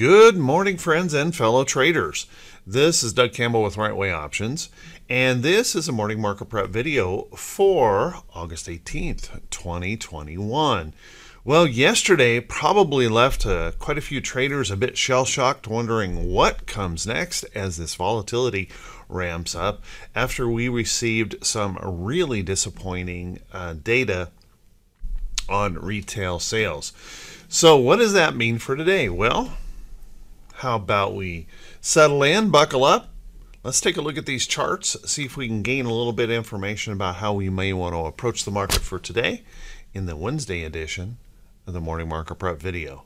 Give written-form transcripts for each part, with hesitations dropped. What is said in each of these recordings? Good morning, friends and fellow traders. This is Doug Campbell with Right Way Options, and this is a Morning Market Prep video for August 18th, 2021. Well, yesterday probably left quite a few traders a bit shell-shocked, wondering what comes next as this volatility ramps up after we received some really disappointing data on retail sales. So what does that mean for today? Well, how about we settle in, buckle up? Let's take a look at these charts, see if we can gain a little bit of information about how we may want to approach the market for today in the Wednesday edition of the Morning Market Prep video.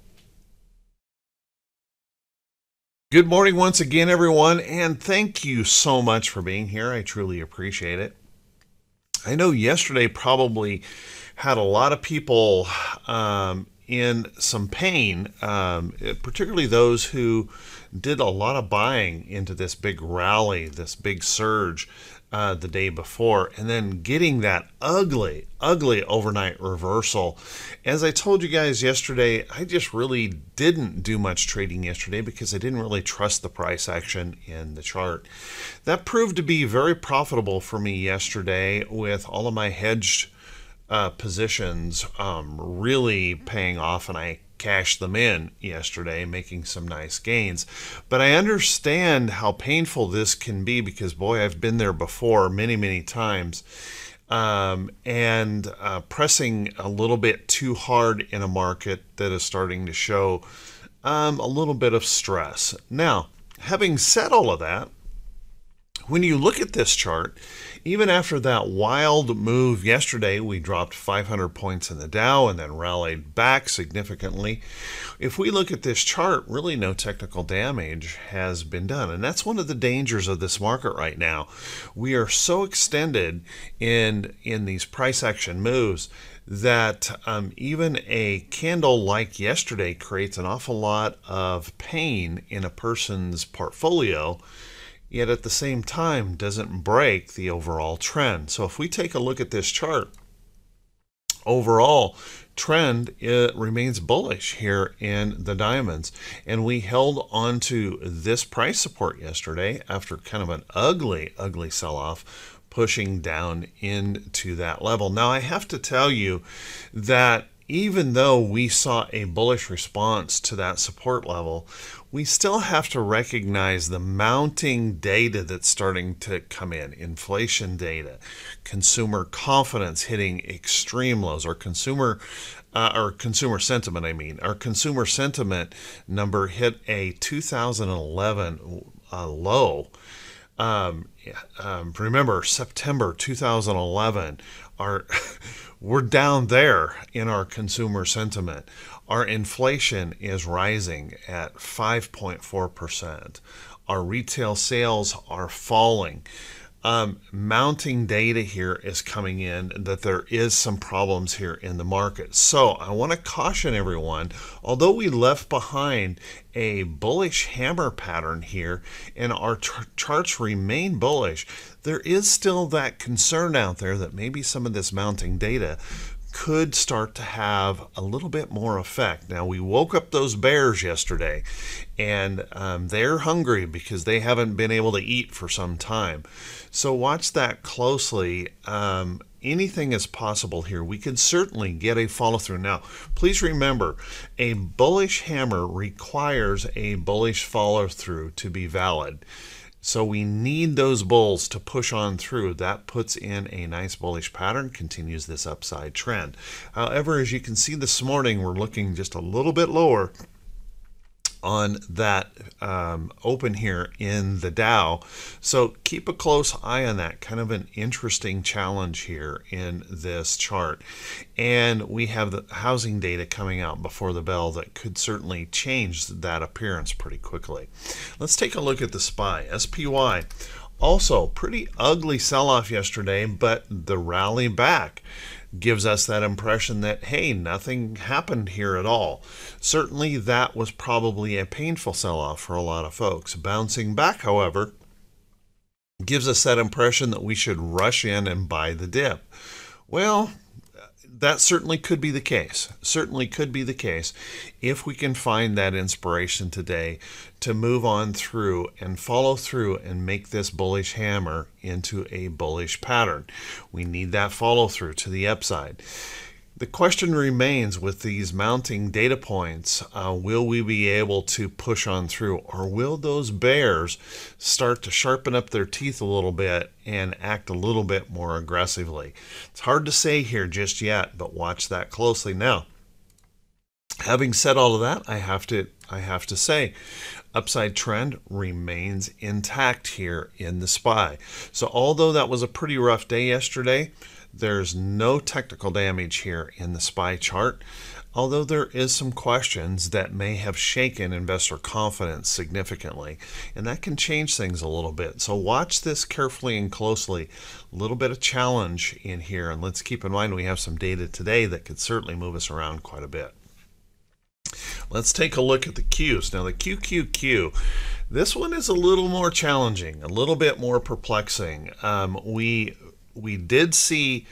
Good morning once again, everyone, and thank you so much for being here. I truly appreciate it. I know yesterday probably had a lot of people in some pain, particularly those who did a lot of buying into this big rally, this big surge the day before, and then getting that ugly overnight reversal. As I told you guys yesterday, I just really didn't do much trading yesterday because I didn't really trust the price action in the chart. That proved to be very profitable for me yesterday, with all of my hedged positions really paying off, and I cashed them in yesterday, making some nice gains. But I understand how painful this can be, because boy, I've been there before many times, and pressing a little bit too hard in a market that is starting to show a little bit of stress. Now, having said all of that, when you look at this chart, even after that wild move yesterday, we dropped 500 points in the Dow and then rallied back significantly. If we look at this chart, really no technical damage has been done. And that's one of the dangers of this market right now. We are so extended in these price action moves that even a candle like yesterday creates an awful lot of pain in a person's portfolio, yet at the same time doesn't break the overall trend. So if we take a look at this chart, overall trend, it remains bullish here in the diamonds. And we held on to this price support yesterday after kind of an ugly sell-off, pushing down into that level. Now, I have to tell you that even though we saw a bullish response to that support level, we still have to recognize the mounting data that's starting to come in. Inflation data, consumer confidence hitting extreme lows, or consumer sentiment number hit a 2011 low. Remember, September 2011, we're down there in our consumer sentiment. Our inflation is rising at 5.4%. Our retail sales are falling. Mounting data here is coming in that there is some problems here in the market. So I want to caution everyone, although we left behind a bullish hammer pattern here and our charts remain bullish, there is still that concern out there that maybe some of this mounting data could start to have a little bit more effect. Now, we woke up those bears yesterday, and they're hungry because they haven't been able to eat for some time. So watch that closely. Anything is possible here. We could certainly get a follow through. Now, please remember, a bullish hammer requires a bullish follow through to be valid. So we need those bulls to push on through. That puts in a nice bullish pattern, continues this upside trend. However, as you can see this morning, we're looking just a little bit lower on that open here in the Dow. So keep a close eye on that. Kind of an interesting challenge here in this chart. And we have the housing data coming out before the bell that could certainly change that appearance pretty quickly. Let's take a look at the SPY. SPY, also pretty ugly sell-off yesterday, but the rally back gives us that impression that, hey, nothing happened here at all. Certainly that was probably a painful sell-off for a lot of folks. Bouncing back, however, gives us that impression that we should rush in and buy the dip. Well, that certainly could be the case. Certainly could be the case if we can find that inspiration today to move on through and follow through and make this bullish hammer into a bullish pattern. We need that follow through to the upside. The question remains with these mounting data points, will we be able to push on through, or will those bears start to sharpen up their teeth a little bit and act a little bit more aggressively? It's hard to say here just yet, but watch that closely. Now, having said all of that, I have to say, upside trend remains intact here in the SPY. So although that was a pretty rough day yesterday, there's no technical damage here in the SPY chart, although there is some questions that may have shaken investor confidence significantly, and that can change things a little bit. So watch this carefully and closely. A little bit of challenge in here, and let's keep in mind we have some data today that could certainly move us around quite a bit. Let's take a look at the Qs. Now the QQQ, this one is a little more challenging, a little bit more perplexing. We did see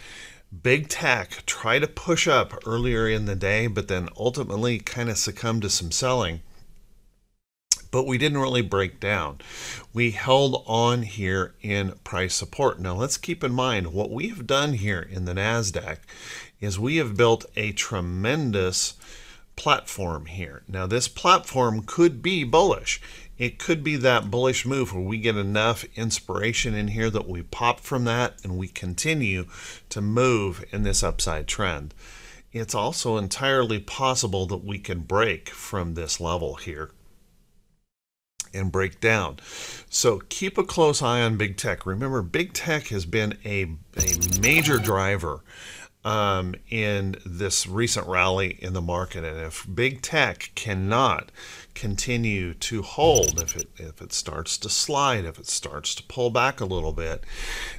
big tech try to push up earlier in the day, but then ultimately kind of succumbed to some selling. But we didn't really break down. We held on here in price support. Now let's keep in mind what we have done here in the NASDAQ is we have built a tremendous platform here. Now this platform could be bullish. It could be that bullish move where we get enough inspiration in here that we pop from that and we continue to move in this upside trend. It's also entirely possible that we can break from this level here and break down. So keep a close eye on big tech. Remember, big tech has been a major driver in this recent rally in the market, and if big tech cannot continue to hold, if it starts to slide, if it starts to pull back a little bit,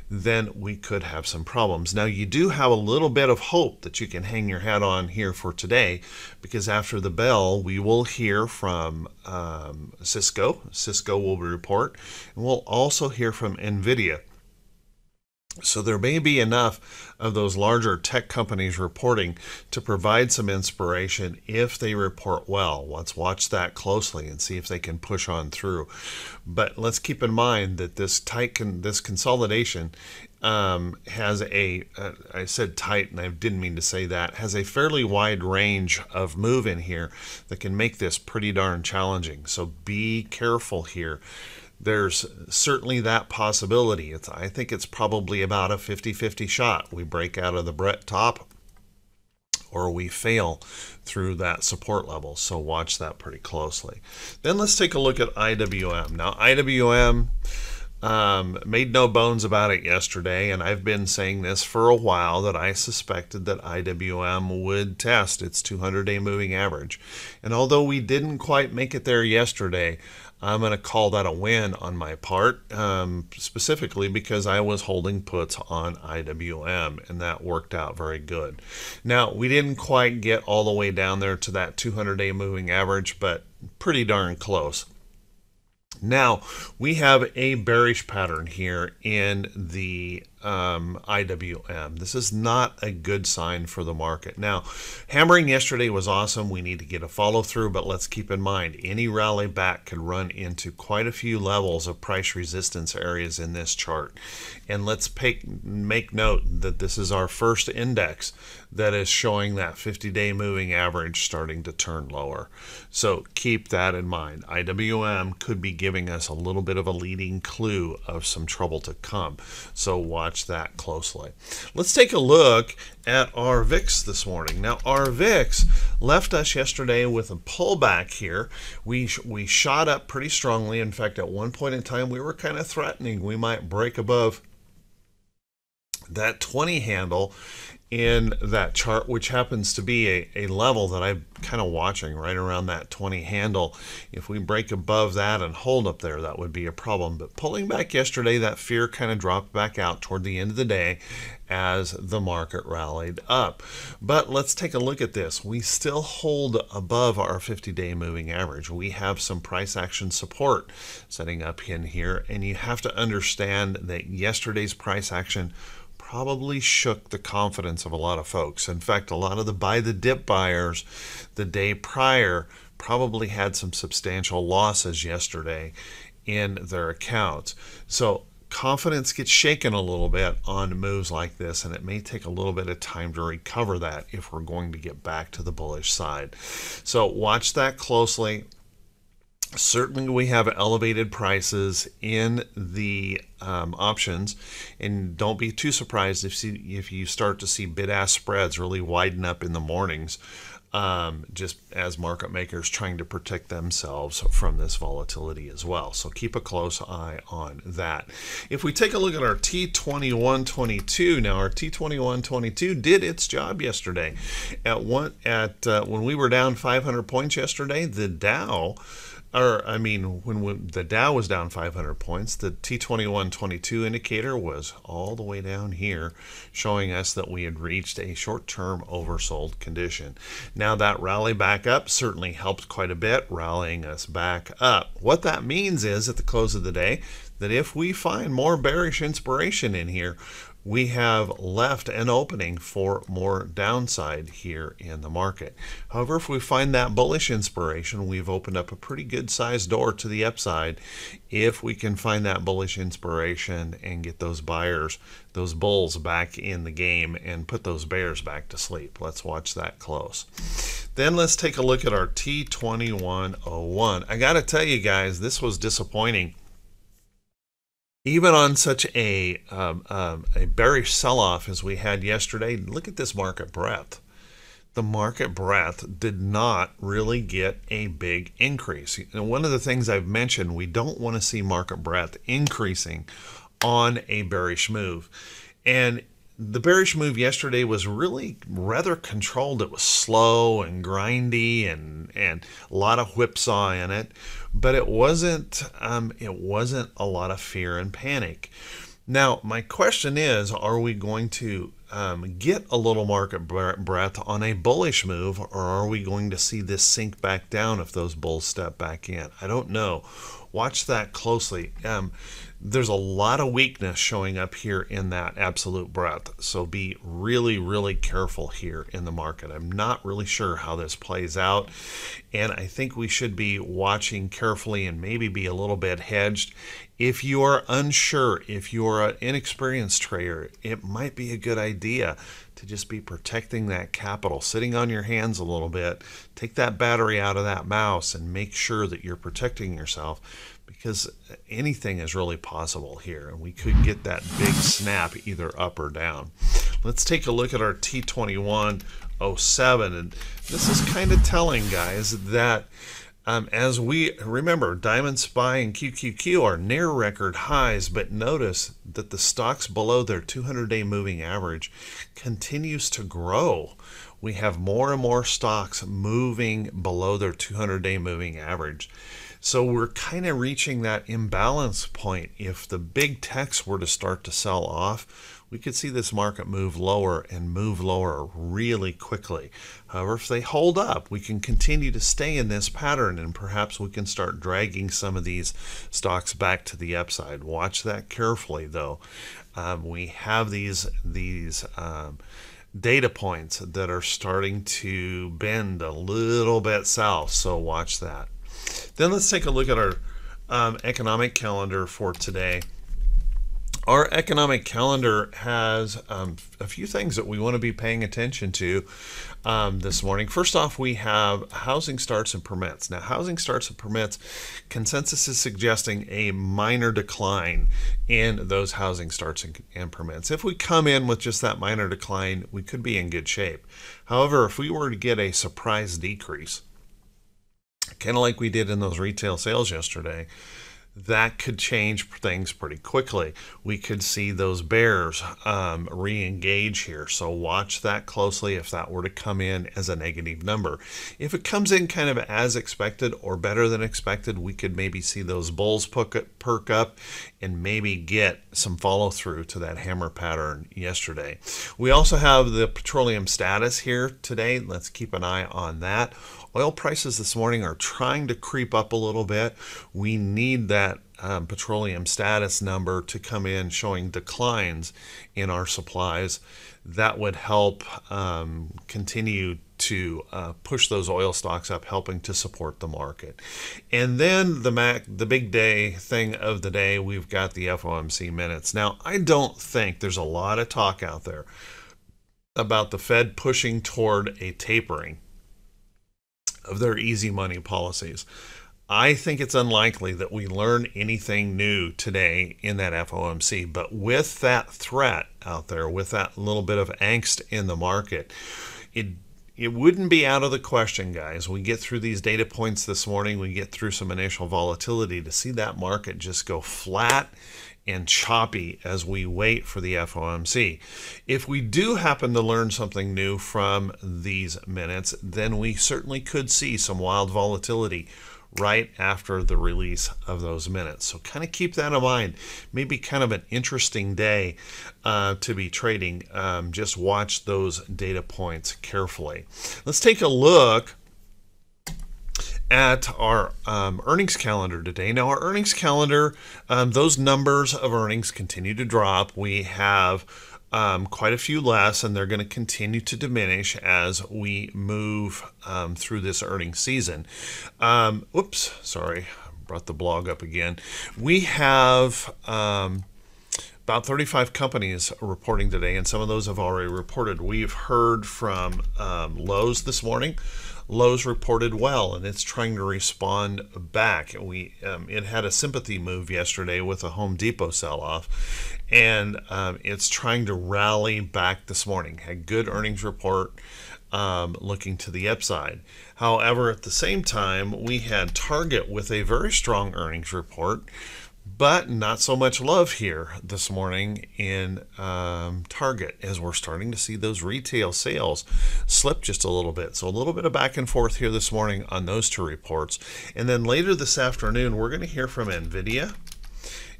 then we could have some problems. Now you do have a little bit of hope that you can hang your hat on here for today, because after the bell we will hear from Cisco. Cisco will report, and we'll also hear from Nvidia. So there may be enough of those larger tech companies reporting to provide some inspiration if they report well. Let's watch that closely and see if they can push on through. But let's keep in mind that this tight this consolidation has a, I said tight and I didn't mean to say that, has a fairly wide range of move in here that can make this pretty darn challenging. So be careful here. There's certainly that possibility. I think it's probably about a 50-50 shot. We break out of the top or we fail through that support level. So watch that pretty closely. Then let's take a look at IWM. Now IWM made no bones about it yesterday, and I've been saying this for a while that I suspected that IWM would test its 200-day moving average. And although we didn't quite make it there yesterday, I'm going to call that a win on my part, specifically because I was holding puts on IWM, and that worked out very good. Now, we didn't quite get all the way down there to that 200-day moving average, but pretty darn close. Now, we have a bearish pattern here in the IWM. This is not a good sign for the market. Now, hammering yesterday was awesome. We need to get a follow through, but let's keep in mind any rally back could run into quite a few levels of price resistance areas in this chart. And let's make note that this is our first index that is showing that 50-day moving average starting to turn lower. So keep that in mind. IWM could be giving us a little bit of a leading clue of some trouble to come. So watch that closely. Let's take a look at our VIX this morning. Now our VIX left us yesterday with a pullback here. We shot up pretty strongly. In fact, at one point in time, we were kind of threatening we might break above that 20 handle in that chart, which happens to be a level that I'm kind of watching right around that 20 handle. If we break above that and hold up there, that would be a problem. But pulling back yesterday, that fear kind of dropped back out toward the end of the day as the market rallied up. But let's take a look at this. We still hold above our 50-day moving average. We have some price action support setting up in here, and you have to understand that yesterday's price action probably shook the confidence of a lot of folks. In fact, a lot of the buy the dip buyers the day prior probably had some substantial losses yesterday in their accounts. So confidence gets shaken a little bit on moves like this, and it may take a little bit of time to recover that if we're going to get back to the bullish side. So watch that closely. Certainly we have elevated prices in the options, and don't be too surprised if you start to see bid-ask spreads really widen up in the mornings, just as market makers trying to protect themselves from this volatility as well. So keep a close eye on that. If we take a look at our T2122, now our T2122 did its job yesterday. When we were down 500 points yesterday, the Dow, or I mean, the Dow was down 500 points, the T2122 indicator was all the way down here, showing us that we had reached a short-term oversold condition. Now that rally back up certainly helped quite a bit, rallying us back up. What that means is, at the close of the day, that if we find more bearish inspiration in here, we have left an opening for more downside here in the market. However, if we find that bullish inspiration, we've opened up a pretty good sized door to the upside. If we can find that bullish inspiration and get those buyers, those bulls back in the game and put those bears back to sleep. Let's watch that close. Then let's take a look at our T2101. I gotta tell you guys, this was disappointing. Even on such a bearish sell-off as we had yesterday, look at this market breadth. The market breadth did not really get a big increase. And one of the things I've mentioned, we don't want to see market breadth increasing on a bearish move. And the bearish move yesterday was really rather controlled. It was slow and grindy and a lot of whipsaw in it, but it wasn't a lot of fear and panic. Now, my question is, are we going to get a little market breadth on a bullish move, or are we going to see this sink back down if those bulls step back in? I don't know. Watch that closely. There's a lot of weakness showing up here in that absolute breadth. So be really, really careful here in the market. I'm not really sure how this plays out, and I think we should be watching carefully and maybe be a little bit hedged. If you are unsure, if you're an inexperienced trader, it might be a good idea to just be protecting that capital, sitting on your hands a little bit. Take that battery out of that mouse and make sure that you're protecting yourself, because anything is really possible here, and we could get that big snap either up or down. Let's take a look at our T2107, and this is kind of telling, guys, that as we remember, Diamond Spy and QQQ are near record highs, but notice that the stocks below their 200-day moving average continues to grow. We have more and more stocks moving below their 200-day moving average. So we're kind of reaching that imbalance point. If the big techs were to start to sell off, we could see this market move lower and move lower really quickly. However, if they hold up, we can continue to stay in this pattern, and perhaps we can start dragging some of these stocks back to the upside. Watch that carefully, though. We have these data points that are starting to bend a little bit south, so watch that. Then let's take a look at our economic calendar for today. Our economic calendar has a few things that we want to be paying attention to this morning. First off, we have housing starts and permits. Now, housing starts and permits, consensus is suggesting a minor decline in those housing starts and permits. If we come in with just that minor decline, we could be in good shape. However, if we were to get a surprise decrease, kind of like we did in those retail sales yesterday, that could change things pretty quickly. We could see those bears re-engage here. So watch that closely if that were to come in as a negative number. If it comes in kind of as expected or better than expected, we could maybe see those bulls perk up and maybe get some follow through to that hammer pattern yesterday. We also have the petroleum status here today. Let's keep an eye on that. Oil prices this morning are trying to creep up a little bit. We need that that petroleum status number to come in showing declines in our supplies, that would help continue to push those oil stocks up, helping to support the market. And then the big day thing of the day, we've got the FOMC minutes. Now, I don't think there's a lot of talk out there about the Fed pushing toward a tapering of their easy money policies. I think it's unlikely that we learn anything new today in that FOMC, but with that threat out there, with that little bit of angst in the market, it wouldn't be out of the question, guys. We get through these data points this morning, we get through some initial volatility, to see that market just go flat and choppy as we wait for the FOMC. If we do happen to learn something new from these minutes, then we certainly could see some wild volatility right after the release of those minutes. So kind of keep that in mind. Maybe kind of an interesting day to be trading. Just watch those data points carefully. Let's take a look at our earnings calendar today. Now, our earnings calendar, those numbers of earnings continue to drop. We have quite a few less, and they're going to continue to diminish as we move through this earnings season. Oops, sorry, brought the blog up again. We have about 35 companies reporting today, and some of those have already reported. We've heard from Lowe's this morning. Lowe's reported well, and it's trying to respond back. It had a sympathy move yesterday with a Home Depot sell-off, and it's trying to rally back this morning. Had good earnings report, looking to the upside. However, at the same time, we had Target with a very strong earnings report, but not so much love here this morning in Target, as we're starting to see those retail sales slip just a little bit. So a little bit of back and forth here this morning on those two reports. And then later this afternoon, we're going to hear from Nvidia.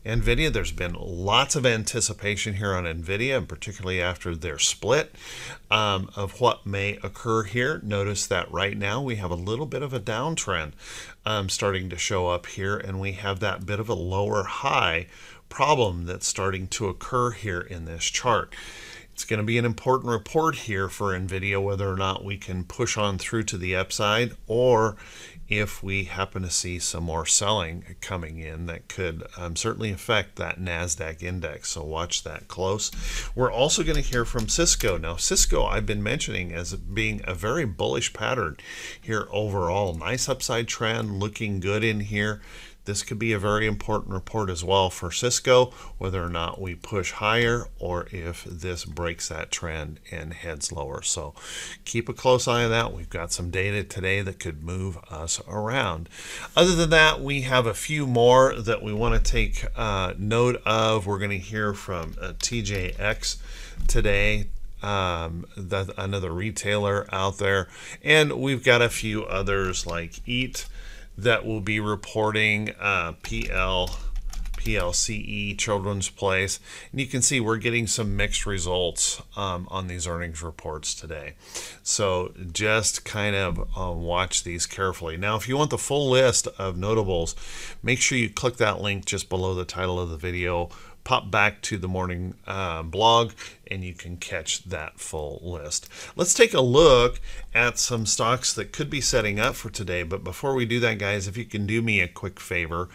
Nvidia, there's been lots of anticipation here on Nvidia, and particularly after their split of what may occur here. Notice that right now we have a little bit of a downtrend starting to show up here, and we have that bit of a lower high problem that's starting to occur here in this chart. It's going to be an important report here for Nvidia, whether or not we can push on through to the upside, or if we happen to see some more selling coming in that could certainly affect that NASDAQ index. So watch that close. We're also going to hear from Cisco. Now, Cisco, I've been mentioning as being a very bullish pattern here overall. Nice upside trend, looking good in here. This could be a very important report as well for Cisco, whether or not we push higher or if this breaks that trend and heads lower. So keep a close eye on that. We've got some data today that could move us around. Other than that, we have a few more that we want to take note of. We're going to hear from TJX today. That's another retailer out there. And we've got a few others like Eat that will be reporting, PLCE, Children's Place. And you can see we're getting some mixed results on these earnings reports today. So just kind of watch these carefully. Now, if you want the full list of notables, make sure you click that link just below the title of the video. Pop back to the morning blog, and you can catch that full list. Let's take a look at some stocks that could be setting up for today. But before we do that, guys, if you can do me a quick favor,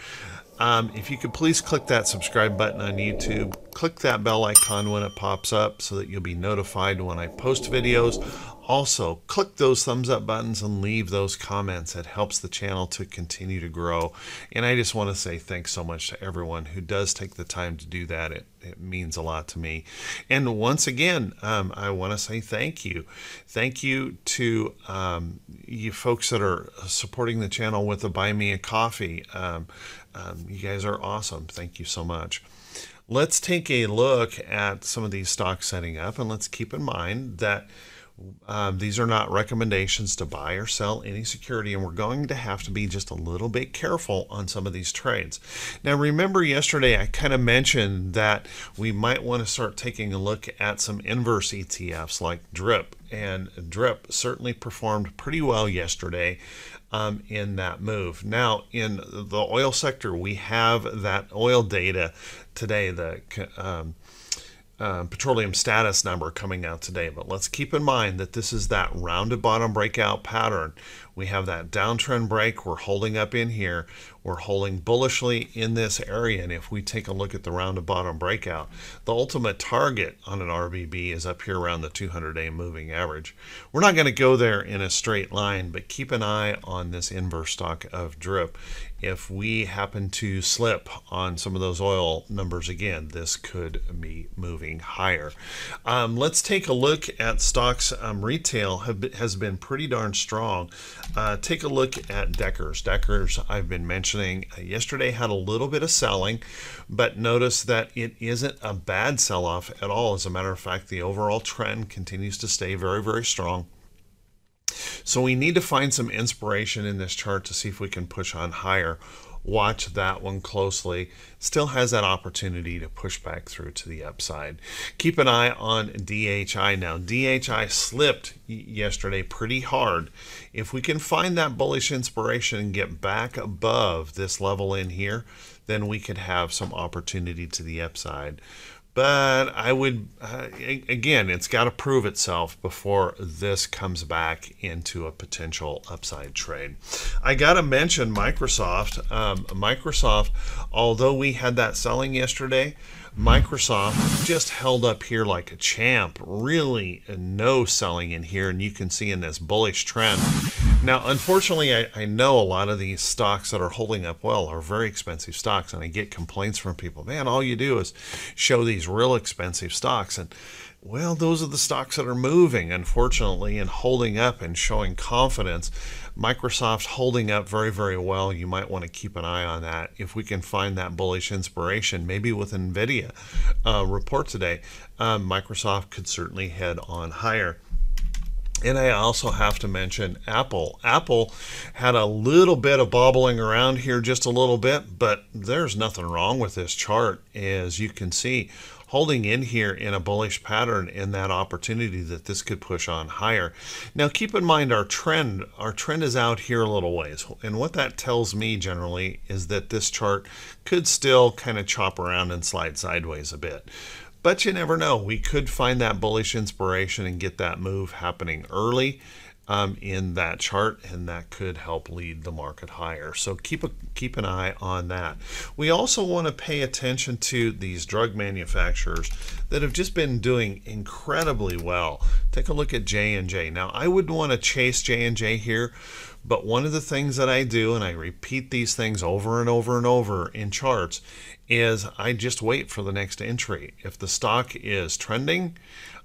if you could please click that subscribe button on YouTube, click that bell icon when it pops up so that you'll be notified when I post videos. Also, click those thumbs up buttons and leave those comments. It helps the channel to continue to grow. And I just want to say thanks so much to everyone who does take the time to do that. It means a lot to me. And once again, I want to say thank you. Thank you to you folks that are supporting the channel with the Buy Me a Coffee. You guys are awesome. Thank you so much. Let's take a look at some of these stocks setting up, and let's keep in mind that These are not recommendations to buy or sell any security, and we're going to have to be just a little bit careful on some of these trades. Now, remember yesterday I kind of mentioned that we might want to start taking a look at some inverse ETFs like Drip, and Drip certainly performed pretty well yesterday in that move. Now, in the oil sector, we have that oil data today, the petroleum status number coming out today, but let's keep in mind that this is that rounded bottom breakout pattern. We have that downtrend break. We're holding up in here. We're holding bullishly in this area, and if we take a look at the rounded bottom breakout, the ultimate target on an RBB is up here around the 200-day moving average. We're not going to go there in a straight line, but keep an eye on this inverse stock of Drip. If we happen to slip on some of those oil numbers again, this could be moving higher. Let's take a look at stocks. Retail has been pretty darn strong. Take a look at Deckers. Deckers, I've been mentioning yesterday, had a little bit of selling, but notice that it isn't a bad sell-off at all. As a matter of fact, the overall trend continues to stay very, very strong. So we need to find some inspiration in this chart to see if we can push on higher. Watch that one closely. Still has that opportunity to push back through to the upside. Keep an eye on DHI now. DHI slipped yesterday pretty hard. If we can find that bullish inspiration and get back above this level in here, then we could have some opportunity to the upside. But I would, again, it's got to prove itself before this comes back into a potential upside trade. I got to mention Microsoft. Microsoft, although we had that selling yesterday, Microsoft just held up here like a champ. Really no selling in here, and you can see in this bullish trend. Now, unfortunately, I know a lot of these stocks that are holding up well are very expensive stocks, and I get complaints from people, man, all you do is show these real expensive stocks. And well, those are the stocks that are moving, unfortunately, and holding up and showing confidence. Microsoft's holding up very, very well. You might want to keep an eye on that. If we can find that bullish inspiration, maybe with Nvidia report today, Microsoft could certainly head on higher. And I also have to mention Apple. Apple had a little bit of bobbling around here, just a little bit, but there's nothing wrong with this chart, as you can see. Holding in here in a bullish pattern in that opportunity that this could push on higher. Now, keep in mind our trend is out here a little ways. And what that tells me generally is that this chart could still kind of chop around and slide sideways a bit. But you never know. We could find that bullish inspiration and get that move happening early in that chart, and that could help lead the market higher. So keep an eye on that. We also want to pay attention to these drug manufacturers that have just been doing incredibly well. Take a look at J&J. Now, I wouldn't want to chase J&J here, but one of the things that I do, and I repeat these things over and over and over in charts, is I just wait for the next entry. If the stock is trending,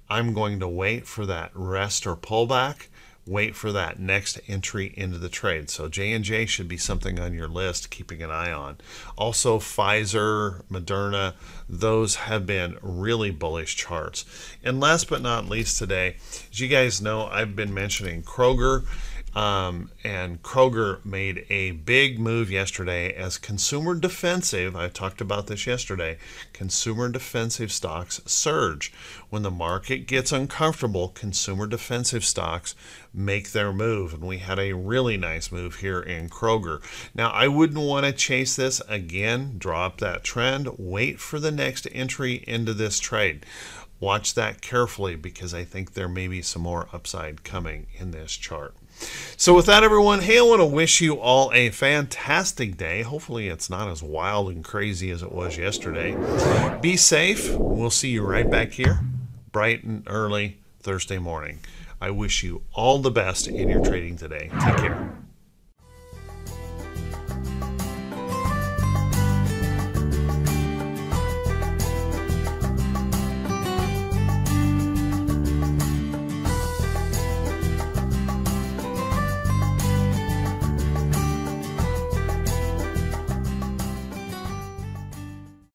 I'm going to wait for that rest or pullback. Wait for that next entry into the trade. So J&J should be something on your list, keeping an eye on. Also Pfizer, Moderna, those have been really bullish charts. And last but not least today, as you guys know, I've been mentioning Kroger. And Kroger made a big move yesterday as consumer defensive. I talked about this yesterday. Consumer defensive stocks surge. When the market gets uncomfortable, consumer defensive stocks make their move. And we had a really nice move here in Kroger. Now, I wouldn't want to chase this. Again, drop that trend. Wait for the next entry into this trade. Watch that carefully, because I think there may be some more upside coming in this chart. So with that, everyone, hey, I want to wish you all a fantastic day. Hopefully it's not as wild and crazy as it was yesterday. Be safe. We'll see you right back here bright and early Thursday morning. I wish you all the best in your trading today. Take care.